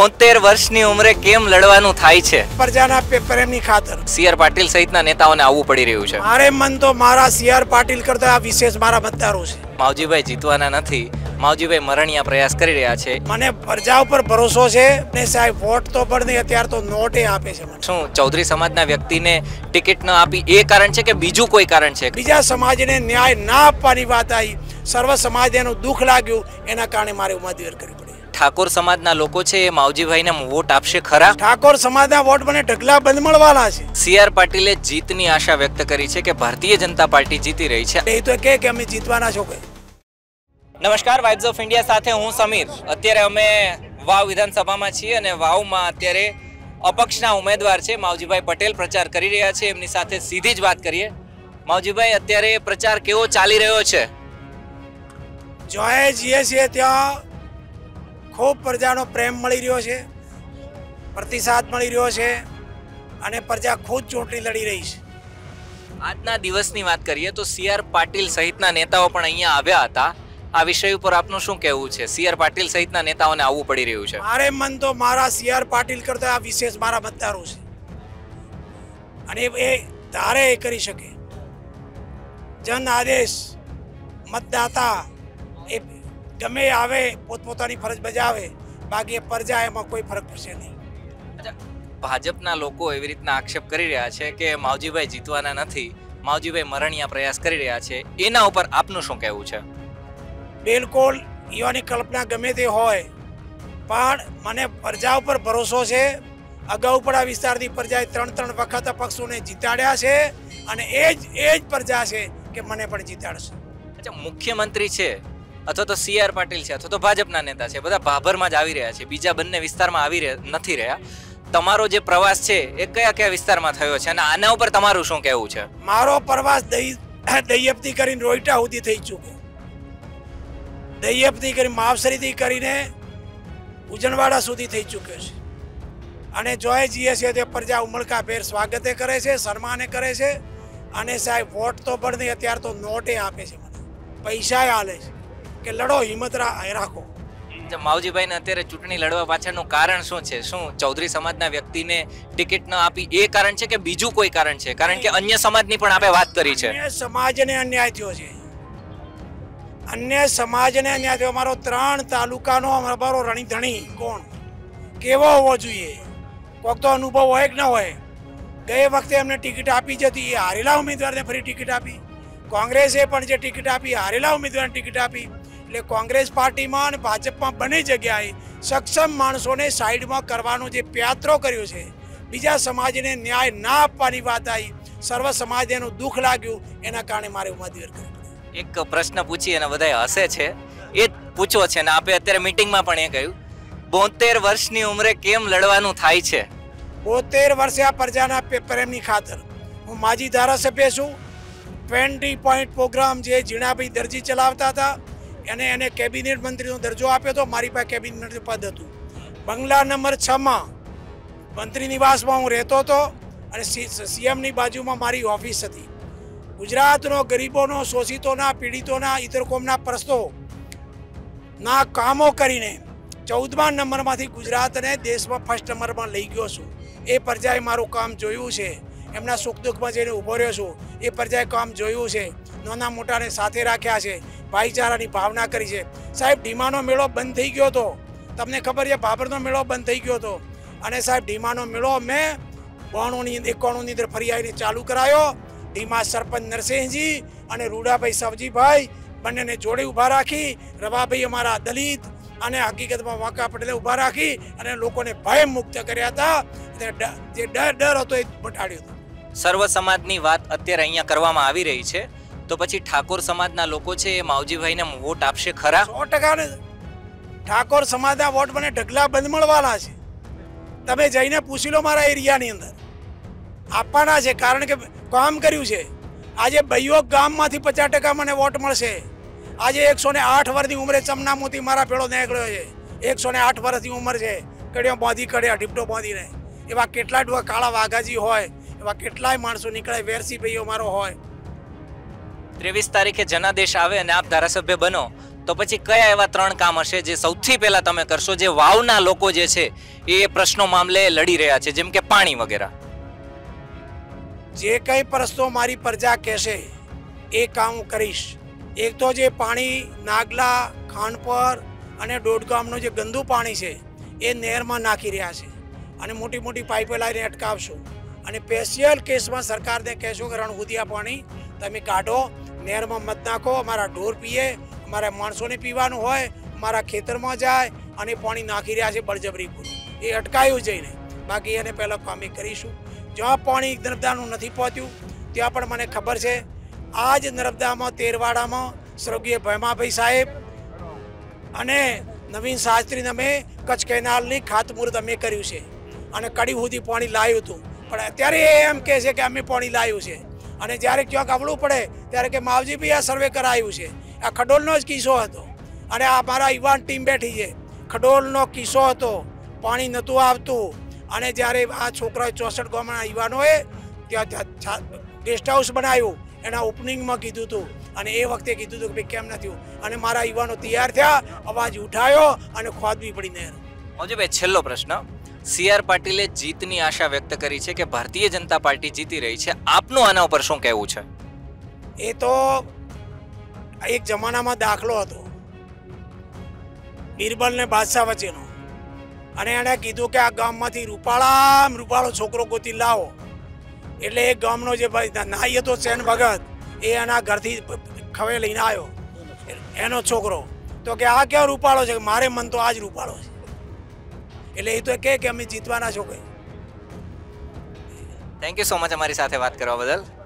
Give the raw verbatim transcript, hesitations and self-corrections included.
તોતેર વર્ષની ઉંમરે કેમ લડવાનું થાય છે? પ્રજાના પ્રેમની ખાતર સીઆર પાટીલ સહિતના નેતાઓને આવવું પડી રહ્યું છે. મારે મન તો મારા સીઆર પાટીલ કરતા આ વિશેષ મારા મતદારો છે. માવજીભાઈ જીતવાના નથી, માવજીભાઈ મરણિયા પ્રયાસ કરી રહ્યા છે. મને પ્રજા ઉપર ભરોસો છે ને સાહેબ, વોટ તો પણ નહીં, અત્યાર તો નોટે આપે છે. શું ચૌધરી સમાજના વ્યક્તિને ટિકિટ ન આપી એ કારણ છે કે બીજું કોઈ કારણ છે? બીજા સમાજને ન્યાય ના આપવાની વાત આવી, સર્વ સમાજને એનું દુઃખ લાગ્યું, એના કારણે મારે ઉમેદવાર કરવી પડી. ठाकोर समाजना लोको छे ए मावजीभाईने वोट आपशे खरा? ठाकोर समाजना वोट मने ढगला बंद मळवाना छे. सीआर पाटीले जीतनी आशा व्यक्त करी छे के भारतीय जनता पार्टी जीती रही छे. ए तो के के अमे जीतवाना छो. नमस्कार, वाइब्स ऑफ इंडिया साथे हूँ समीर. अत्यारे अमे वाव विधानसभामां छीए अने वावमां अत्यारे अपक्षना उमेदवार छे मावजीभाई पटेल प्रचार करी रह्या छे. एमनी साथे सीधी ज वात करीए. मावजीभाई, अत्यारे प्रचार केवो चाली रह्यो छे? जोए जीए छे त्यां खूब प्रजानो प्रेम मळी रह्यो छे, प्रतिसाद मळी रह्यो छे अने प्रजा खूब चूंटणी लड़ी रही छे. आजना दिवसनी वात करीए तो सीआर पाटील सहितना नेताओ पण अहींया आव्या हता. आ विषय उपर आपनुं शुं कहेवुं छे? सीआर पाटील सहितना नेताओने आववुं पडी रह्युं छे. मारे मन तो मारा सीआर पाटील करता आ विशेष मारा मतदारो छे अने ए धारे ए करी शके. जन आदेश मतदाता गमे आवे पोतपोतानी फरज बजावे, बाकी परजा एमां कोई फरक पड़शे नहीं. भाजपना लोको एवी रीतना आक्षेप करी रह्या छे के मावजीभाई जीतवाना नथी, मावजीभाई मरणिया प्रयास करी रह्या छे. एना उपर आपनुं शुं कहेवुं छे? बिलकुल एवानी कल्पना गमे ते होय पण मने परजा उपर भरोसो छे. अगाऊ पण आ विस्तारनी परजाए त्रण त्रण वखत पक्षोने जीताड्या छे अने ए ज ए ज परजा छे के मने पण जीताडशे. अच्छा, मुख्यमंत्री छे अथवा तो सीआर पाटील है अथवा तो भाजपा नेता है, बधा भाभर में ज आवी रह्या छे, बीजा बंने विस्तार में आवी नथी रह्या. तमारो जे प्रवास छे ए कया कया विस्तार में थयो छे अने आना उपर तमारुं शुं कहेवुं छे? मारो प्रवास दही दहीयपती करीने रोइटा सुधी थई चूक्यो. दहीयपती करीने मावसरीथी करीने उजनवाड़ा सुधी थई चूक्यो छे अने जोए जीए छे ते प्रजा उमळकाभेर स्वागते करे छे, सन्माने करे छे अने साहेब वोट तो पण नहीं, अत्यार तो नोटे आपे छे, मने पैसा आले छे કે લડો, હિંમત રાખો. માવજીભાઈને અત્યારે ચૂંટણી લડવા પાછળનું કારણ શું છે? શું ચૌધરી સમાજના વ્યક્તિને ટિકિટ ન આપી એ કારણ છે કે બીજું કોઈ કારણ છે? કારણ કે અન્ય સમાજની પણ આપણે વાત કરી છે. અન્ય સમાજને અન્યાય થયો છે, અન્ય સમાજને અન્યાય થયો. અમારો ત્રણ તાલુકાનો અમારો રણીધણી કોણ કેવો હોવો જોઈએ? કોક તો અનુભવ હોય કે ન હોય. ગયે વખતે એમને ટિકિટ આપી જતી, એ હારેલા ઉમેદવારને ફરી ટિકિટ આપી. કોંગ્રેસે પણ જે ટિકિટ આપી, હારેલા ઉમેદવારને ટિકિટ આપી. એટલે કોંગ્રેસ પાર્ટીમાં અને ભાજપમાં બંને જગ્યાએ સક્ષમ માણસોને સાઈડમાં કરવાનો જે પ્રયાસ કર્યો છે, બીજા સમાજને ન્યાય ના આપવાની વાત આવી, સર્વ સમાજને એનું દુઃખ લાગ્યું, એના કારણે મારે ઉમેદવાર કર્યો. એક પ્રશ્ન પૂછી અને બધાએ હસે છે, એ પૂછો છે ને આપે અત્યારે મિટિંગમાં પણ એ કહ્યું, બોતેર વર્ષની ઉંમરે કેમ લડવાનું થાય છે? બોતેર વર્ષે આ પ્રજાના પ્રેમની ખાતર. હું માજી ધારાસભ્ય છું. ટ્વેન્ટી પોઈન્ટ પ્રોગ્રામ જે જીણાભાઈ દરજી ચલાવતા હતા એને એને કેબિનેટ મંત્રીનો દરજ્જો આપ્યો હતો. મારી પાસે કેબિનેટ પદ હતું. બંગલા નંબર છ માં મંત્રી નિવાસમાં હું રહેતો હતો અને સીએમની બાજુમાં મારી ઓફિસ હતી. ગુજરાતનો ગરીબોનો, શોષિતોના, પીડિતોના, ઇતર કોમના પ્રશ્નોના કામો કરીને ચૌદમા નંબરમાંથી ગુજરાતને દેશમાં ફર્સ્ટ નંબરમાં લઈ ગયો છું. એ પ્રજાએ મારું કામ જોયું છે. એમના સુખ દુઃખમાં જઈને ઊભો રહ્યો છું. એ પ્રજાએ કામ જોયું છે. નાના મોટાને સાથે રાખ્યા છે, ભાઈચારાની ભાવના કરી છે. સાહેબ, ઢીમાનો મેળો બંધ થઈ ગયો હતો, તમને ખબર છે, બાબરનો મેળો બંધ થઈ ગયો હતો. અને સાહેબ, ઢીમાનો મેળો મેં બાણુંની એકાણુંની અંદર ફરી આવીને ચાલુ કરાયો. ઢીમા સરપંચ નરસિંહજી અને રૂડાભાઈ સવજીભાઈ બંનેને જોડે ઊભા રાખી, રવાભાઈ અમારા દલિત અને હકીકતમાં વાંકા પટેલે ઊભા રાખી અને લોકોને ભય મુક્ત કર્યા હતા. જે ડર ડર હતો એ મટાડ્યો હતો. સર્વ સમાજની વાત અત્યારે અહીંયા કરવામાં આવી રહી છે, તો પછી ઠાકોર સમાજના લોકો છે એ માવજીભાઈને વોટ આપશે ખરા? સો ટકા. ઠાકોર સમાજના વોટ મને ઢગલા બંધ મળવાના છે. તમે જઈને પૂછી લો, મારા એરિયાની અંદર આપવાના છે, કારણ કે કામ કર્યું છે. આજે બૈયોગ ગામમાંથી પચાસ ટકા મને વોટ મળશે. આજે એકસો ને આઠ વર્ષની ઉંમરે ચમનામોથી મારા પેળો નીકળ્યો છે. એકસો ને આઠ વર્ષની ઉંમર છે. કડિયો બાંધી કડ્યા ઢીપટો બાંધીને એવા કેટલા ડોવા કાળા વાઘાજી હોય, એવા કેટલાય માણસો નીકળે. વેરસી ભાઈઓ મારો હોય. ત્રેવીસ તારીખે જનાદેશ આવે અને આપ ધારાસભ્ય બનો, तो पछी कया एवा त्रण काम हशे जे सौथी पहेला तमे करशो जे वावना लोको जे छे ए प्रश्नो मामले लड़ी रह्या छे, जेम के पाणी वगैरह? जे कई प्रश्नो मारी प्रजा कहेशे ए काम हूँ करीश। एक तो जे पाणी नागला खानपर अने डोडगामनो जे गंदू पाणी छे ए नहेरमां नाखी रह्या छे अने मोटी मोटी पाइपो लावीने अटकावशो अने स्पेशियल केसमां सरकारने कहेशो के रणहुदिया पाणी तमे काढो, नहेरमां मत नाखो, अमारा ढोर पीए, अमारा माणसोने पीवानुं होय, अमारा खेतरमां जाय अने पाणी नाखी रह्या छे बळजबरीपूर्वक, ए अटकाव्युं जईने। बाकी एने पहेला कामे करीशुं। ज्यां पाणी नर्मदानुं नथी पहुंच्युं त्यां पण मने खबर छे आज नर्मदामां तेरवाड़ामां स्वर्गीय भैमाभाई साहेब अने नवीन शास्त्री ने अमे कच्छ केनालनी खातमुहूर्त अमे कर्युं छे अने कड़ी सुधी पाणी लाव्युं हतुं, पण अत्यारे एम कहे छे के अमे पाणी लाव्युं छे अने ज्यारे क्यांक आवडुं पड़े त्यारे के मावजीभाई आ सर्वे कराव्युं छे। आ खडोलनो ज किस्सो हतो अने अमारा युवान टीम बेठी छे, खडोलनो किस्सो हतो, पाणी नतुं आवतुं अने ज्यारे आ छोकरा चौसठ गामना युवानोए त्यां गेस्ट हाउस बनाव्युं एना ओपनिंग में कीधुं हतुं अने ए वखते कीधुं हतुं के केम न थयुं अने मारा युवानो तैयार थया, अवाज उठाव्यो अने खोदवी पड़ी नहेर। मौजीभाई छेल्लो प्रश्न, सी आर पाटीले जीतनी आशा व्यक्त करी है कि भारतीय जनता पार्टी जीती रही है, आपनो आना पर शुं कहेवुं छे? ए तो एक जमानामां दाखलो हतो बीरबल ने बादशाह वच्चेनो अने एणे कीधुं के आ गाममांथी रूपाळाम रूपाळो छोकरो गोती लावो एटले एक गामनो जे नाई हतो सेन भगत ए एना घरथी खवे लईने आव्यो एनो छोकरो तो के आ क्यो रूपाळो छे, मारे मन तो आज रूपाळो छे એટલે એ તો કહે કે અમે જીતવાના છો. કઈ થેન્ક યુ સો મચ અમારી સાથે વાત કરવા બદલ.